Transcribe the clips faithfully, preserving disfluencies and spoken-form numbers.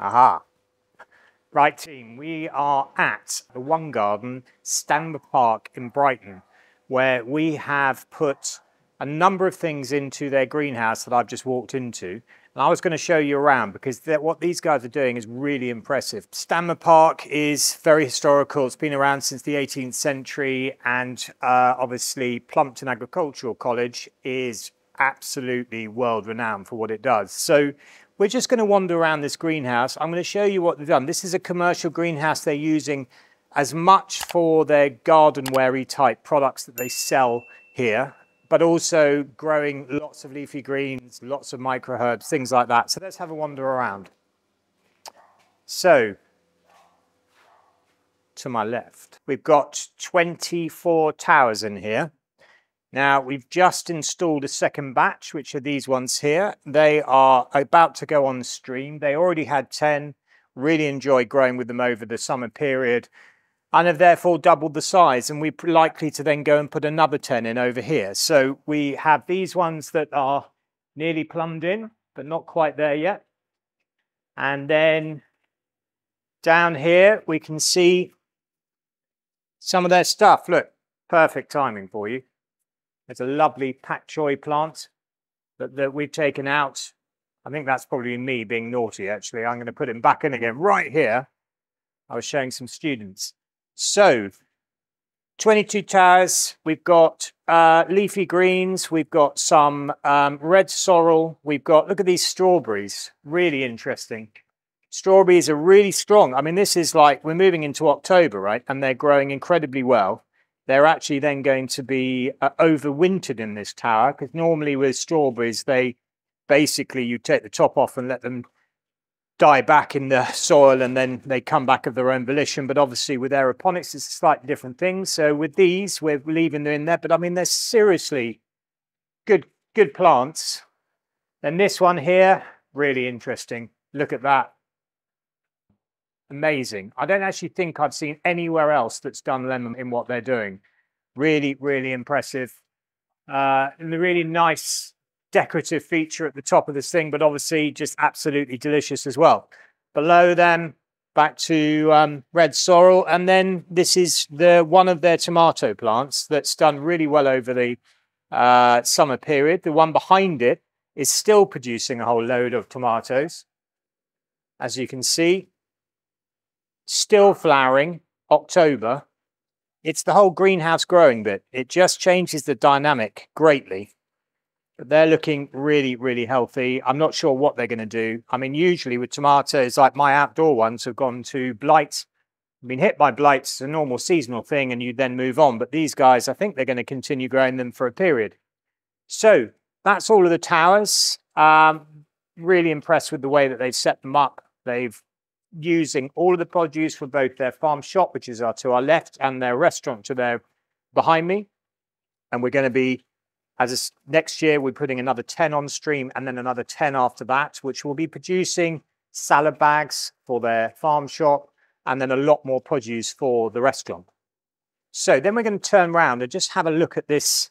Aha. Right team, we are at the One Garden, Stanmer Park in Brighton, where we have put a number of things into their greenhouse that I've just walked into. And I was going to show you around because what these guys are doing is really impressive. Stanmer Park is very historical. It's been around since the eighteenth century. And uh, obviously Plumpton Agricultural College is absolutely world renowned for what it does. So we're just going to wander around this greenhouse. I'm going to show you what they've done. This is a commercial greenhouse they're using as much for their garden-wary type products that they sell here, but also growing lots of leafy greens, lots of micro herbs, things like that. So let's have a wander around. So to my left, we've got twenty-four towers in here. Now we've just installed a second batch, which are these ones here. They are about to go on stream. They already had ten, really enjoyed growing with them over the summer period, and have therefore doubled the size, and we're likely to then go and put another ten in over here. So we have these ones that are nearly plumbed in, but not quite there yet. And then down here, we can see some of their stuff. Look, perfect timing for you. There's a lovely pak choi plant that, that we've taken out. I think that's probably me being naughty, actually. I'm going to put him back in again right here. I was showing some students. So, twenty-two towers, we've got uh, leafy greens, we've got some um, red sorrel, we've got, look at these strawberries, really interesting. Strawberries are really strong. I mean, this is like, we're moving into October, right? And they're growing incredibly well. They're actually then going to be uh, overwintered in this tower, because normally with strawberries, they basically, you take the top off and let them die back in the soil and then they come back of their own volition. But obviously with aeroponics, it's a slightly different thing. So with these, we're leaving them in there. But I mean, they're seriously good, good plants. And this one here, really interesting. Look at that. Amazing. I don't actually think I've seen anywhere else that's done lemon in what they're doing. Really, really impressive. Uh, and the really nice decorative feature at the top of this thing, but obviously just absolutely delicious as well. Below them, back to um, red sorrel, and then this is the one of their tomato plants that's done really well over the uh, summer period. The one behind it is still producing a whole load of tomatoes, as you can see, still flowering October. It's the whole greenhouse growing bit. It just changes the dynamic greatly. But they're looking really, really healthy. I'm not sure what they're going to do. I mean, usually with tomatoes, like my outdoor ones have gone to blight, been hit by blight. It's a normal seasonal thing, and you then move on. But these guys, I think they're going to continue growing them for a period. So that's all of the towers. Um, really impressed with the way that they've set them up. They've using all of the produce for both their farm shop, which is our, to our left, and their restaurant to their behind me. And we're going to be, As a, next year, we're putting another ten on stream and then another ten after that, which will be producing salad bags for their farm shop and then a lot more produce for the restaurant. So then we're going to turn around and just have a look at this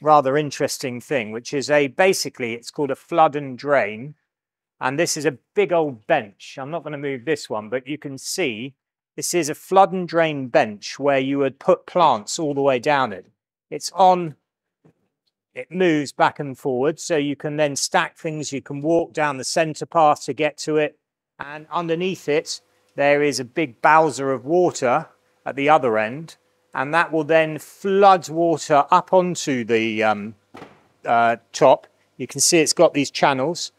rather interesting thing, which is a basically it's called a flood and drain. And this is a big old bench. I'm not going to move this one, but you can see this is a flood and drain bench where you would put plants all the way down it. It's on... It moves back and forward, so you can then stack things. You can walk down the center path to get to it. And underneath it, there is a big bowser of water at the other end. And that will then flood water up onto the um, uh, top. You can see it's got these channels.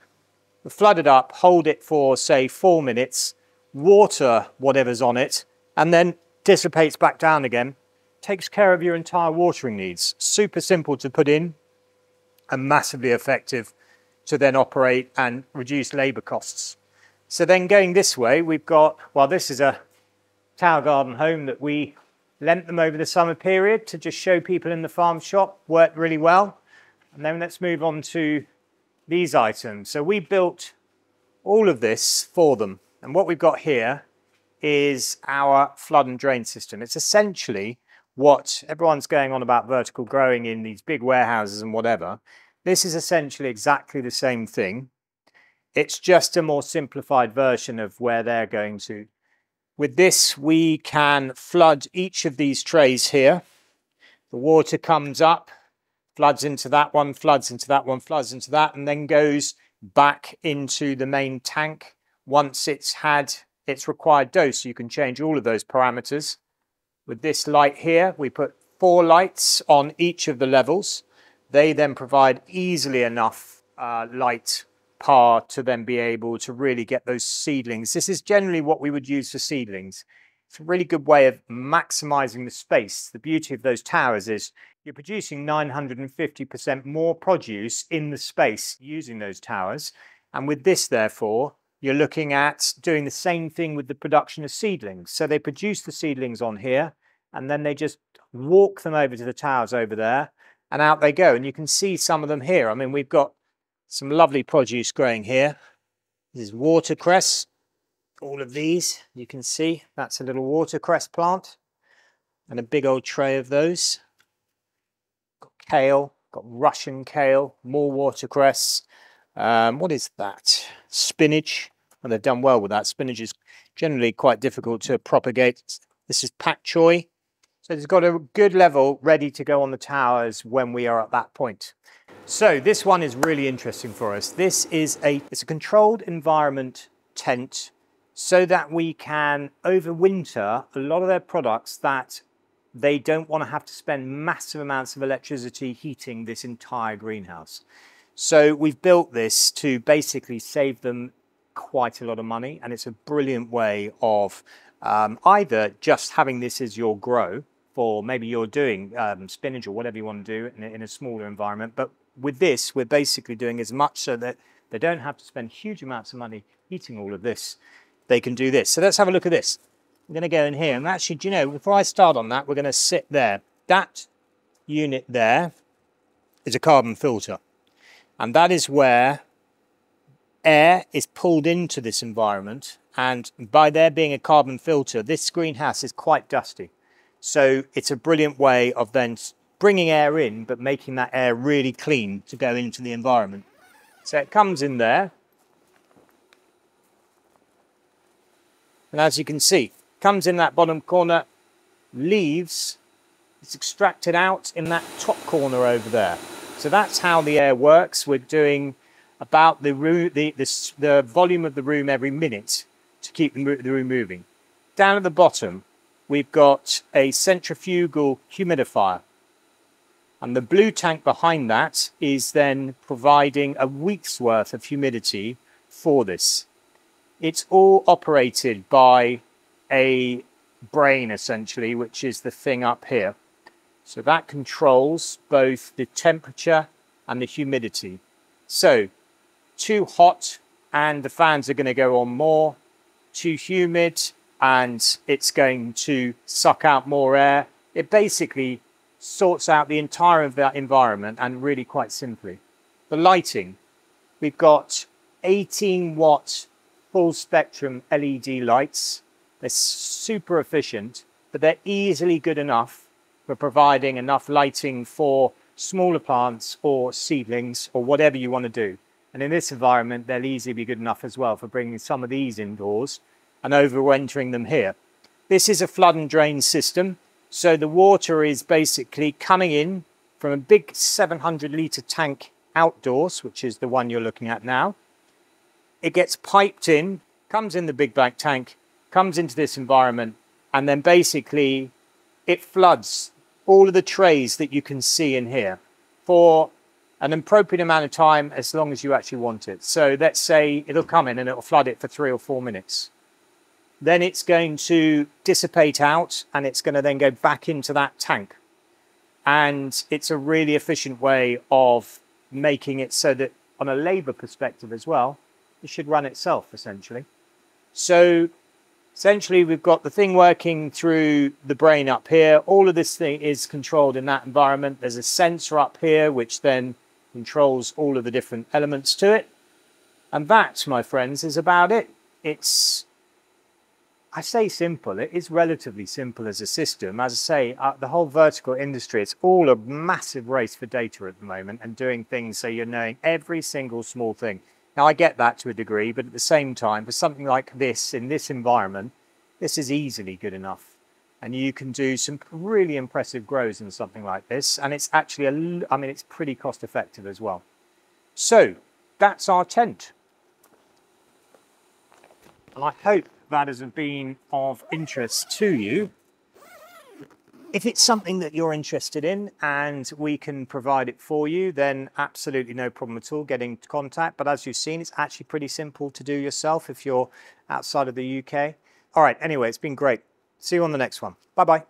Flood it up, hold it for, say, four minutes, water whatever's on it, and then dissipates back down again. Takes care of your entire watering needs. Super simple to put in and massively effective to then operate and reduce labor costs. So then going this way, we've got, well, this is a Tower Garden home that we lent them over the summer period to just show people in the farm shop, worked really well. And then let's move on to these items. So we built all of this for them. And what we've got here is our flood and drain system. It's essentially what everyone's going on about vertical growing in these big warehouses and whatever. This is essentially exactly the same thing. It's just a more simplified version of where they're going to. With this, we can flood each of these trays here. The water comes up, floods into that one, floods into that one, floods into that, and then goes back into the main tank once it's had its required dose. You can change all of those parameters. With this light here, we put four lights on each of the levels. They then provide easily enough uh, light par to then be able to really get those seedlings. This is generally what we would use for seedlings. It's a really good way of maximizing the space. The beauty of those towers is you're producing nine hundred fifty percent more produce in the space using those towers. And with this, therefore, you're looking at doing the same thing with the production of seedlings. So they produce the seedlings on here, and then they just walk them over to the towers over there, and out they go. And you can see some of them here. I mean, we've got some lovely produce growing here. This is watercress. All of these, you can see, that's a little watercress plant and a big old tray of those. Got kale, got Russian kale, more watercress. Um, what is that? Spinach. And they've done well with that. Spinach is generally quite difficult to propagate. This is pak choi. So it's got a good level ready to go on the towers when we are at that point. So this one is really interesting for us. This is a, it's a controlled environment tent so that we can overwinter a lot of their products that they don't want to have to spend massive amounts of electricity heating this entire greenhouse. So we've built this to basically save them quite a lot of money, and it's a brilliant way of um, either just having this as your grow, or maybe you're doing um, spinach or whatever you want to do in a, in a smaller environment, but with this, we're basically doing as much so that they don't have to spend huge amounts of money heating all of this. They can do this. So let's have a look at this. I'm going to go in here. And actually, do you know, before I start on that, we're going to sit there. That unit there is a carbon filter. And that is where air is pulled into this environment. And by there being a carbon filter, this greenhouse is quite dusty. So it's a brilliant way of then bringing air in, but making that air really clean to go into the environment. So it comes in there. And as you can see, comes in that bottom corner, leaves, it's extracted out in that top corner over there. So that's how the air works. We're doing about the, room, the, the, the volume of the room every minute to keep the room moving. Down at the bottom, we've got a centrifugal humidifier. And the blue tank behind that is then providing a week's worth of humidity for this. It's all operated by a brain, essentially, which is the thing up here. So that controls both the temperature and the humidity. So too hot and the fans are going to go on more, too humid and it's going to suck out more air. It basically sorts out the entire of that environment, and really quite simply. The lighting, we've got eighteen watt full spectrum L E D lights. They're super efficient, but they're easily good enough for providing enough lighting for smaller plants or seedlings or whatever you want to do. And in this environment, they'll easily be good enough as well for bringing some of these indoors and overwintering them here. This is a flood and drain system. So the water is basically coming in from a big seven hundred litre tank outdoors, which is the one you're looking at now. It gets piped in, comes in the big black tank, comes into this environment, and then basically it floods all of the trays that you can see in here for an appropriate amount of time as long as you actually want it. So let's say it'll come in and it'll flood it for three or four minutes. Then it's going to dissipate out and it's going to then go back into that tank. And it's a really efficient way of making it so that on a labour perspective as well, it should run itself, essentially. So essentially, we've got the thing working through the brain up here. All of this thing is controlled in that environment. There's a sensor up here, which then controls all of the different elements to it. And that, my friends, is about it. It's, I say simple, it is relatively simple as a system. As I say, uh, the whole vertical industry, it's all a massive race for data at the moment and doing things so you're knowing every single small thing. Now I get that to a degree, but at the same time, for something like this, in this environment, this is easily good enough. And you can do some really impressive grows in something like this. And it's actually, a, I mean, it's pretty cost effective as well. So that's our tent. And I hope that has been of interest to you. If it's something that you're interested in and we can provide it for you, then absolutely no problem at all getting into contact. But as you've seen, it's actually pretty simple to do yourself if you're outside of the U K. All right, anyway, it's been great. See you on the next one. Bye-bye.